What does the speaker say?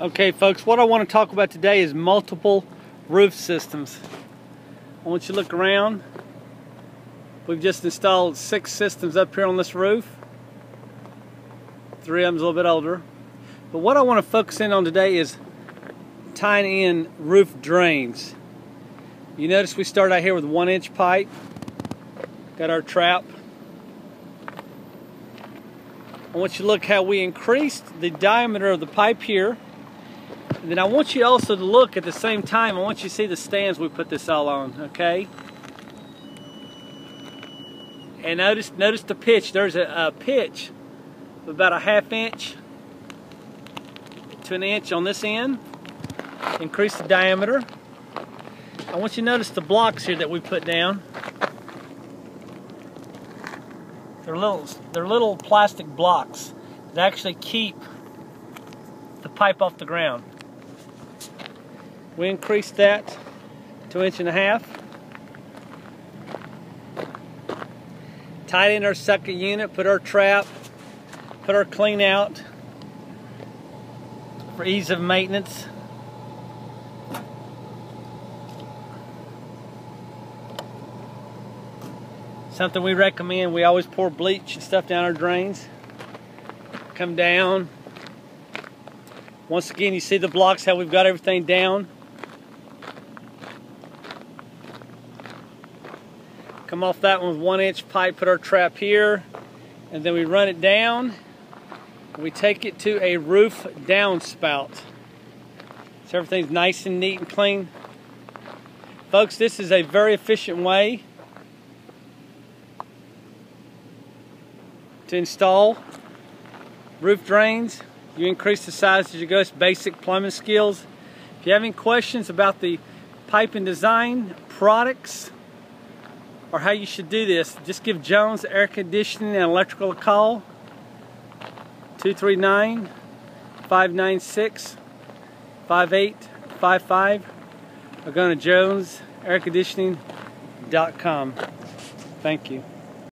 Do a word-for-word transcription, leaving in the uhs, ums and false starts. Okay folks, what I want to talk about today is multiple roof systems. I want you to look around. We've just installed six systems up here on this roof. Three of them's a little bit older. But what I want to focus in on today is tying in roof drains. You notice we start out here with one inch pipe. Got our trap. I want you to look how we increased the diameter of the pipe here. And then I want you also to look at the same time, I want you to see the stands we put this all on, okay? And notice notice the pitch. There's a, a pitch of about a half inch to an inch on this end. Increase the diameter. I want you to notice the blocks here that we put down. They're little, they're little plastic blocks that actually keep the pipe off the ground. We increased that to an inch and a half. Tied in our second unit, put our trap, put our clean out for ease of maintenance. Something we recommend, we always pour bleach and stuff down our drains. Come down. Once again, you see the blocks, how we've got everything down. Come off that one with one inch pipe, put our trap here, and then we run it down. We take it to a roof downspout. So everything's nice and neat and clean. Folks, this is a very efficient way to install roof drains. You increase the size as you go. It's basic plumbing skills. If you have any questions about the pipe and design products or how you should do this, just give Jones Air Conditioning and Electrical a call. two three nine, five nine six, five eight five five or go to jones air conditioning dot com. Thank you.